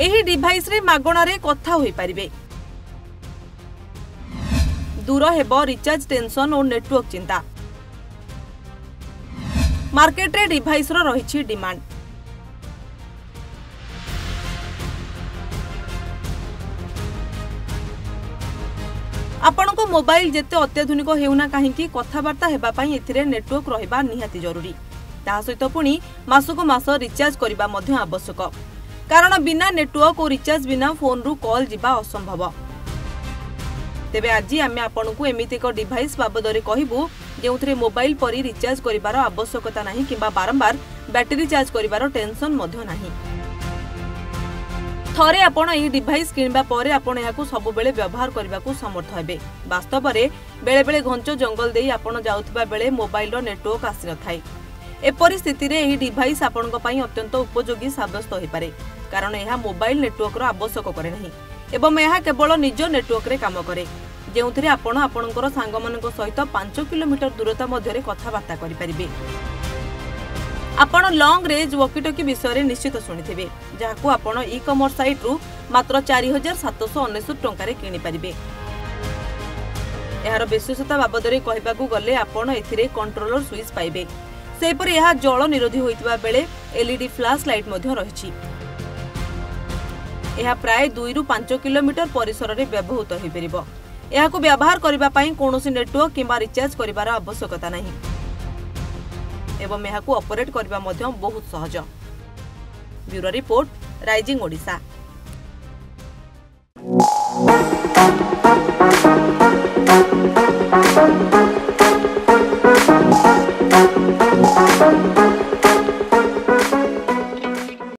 एही डिवाइस रे मागणारे कथा होई पारिबे। दूर हेबो रिचार्ज टेंशन और नेटवर्क चिंता। मार्केट रे डिवाइस रो रहिछि डिमांड। आपण को मोबाइल जेते अत्याधुनिक हेउना काहेकि कथाबार्ता हेबा पई एथिरे नेटवर्क रहिबा निहाती जरूरी। ता सहित पुणी मासको मास रिचार्ज करबा मध्य आवश्यक, कारण बिना नेटवर्क और रिचार्ज बिना फोन रु कॉल जिबा असंभव। तेबे आज आम आपंक एमती एक डिवाइस बाबदे कहबू जो मोबाइल परी रिचार्ज कर आवश्यकता नहीं कि बारंबार बैटेरी चार्ज कर टेंशन ना। थरे आपण एही डिवाइस किनबा परे आपण याकू सब बेले व्यवहार करबा को समर्थ हेबे। वास्तव रे बेले बेले घंच जंगल देई आपण जाउथबा बेले मोबाइल रो नेटवर्क आसी न थाई। ए परिस्थिति रे एही डिवाइस आपण को पई अत्यंत उपयोगी साब्यस्त होई पारे, कारण यह मोबाइल नेटवर्क रो आवश्यक करे नहीं एवं यह केवल निज नेटवर्क रे काम करे, जेउथरे आपण आपणकर सांगमानक सहित 5 किलोमीटर दूरता मध्यरे कथाबार्ता करि परिबे। आपण लॉन्ग रेंज वॉकीटॉकी विषय में निश्चित शुणिथे, जहां आपण ई कमर्स साइट रु मात्र 4799 टंका रे किनि परिबे। यार विशेषता बाबदरे कहबाकू गले आपण एथिरे कंट्रोलर स्विच पाइबे। सेपर यह जल निरोधी होइतबा बेले एलईडी फ्लैश लाइट मध्य रहिछि। यह प्राय 2 ରୁ 5 किलोमीटर परिसर रे व्यवहृत होइ परिबो। यहाकू व्यवहार करबा पई कोनोसी नेटवर्क किबा रिचार्ज करबार आवश्यकता नहीं एवं यहाकू ऑपरेट करबा मध्यम बहुत सहज। Bureau report, rising Odisha.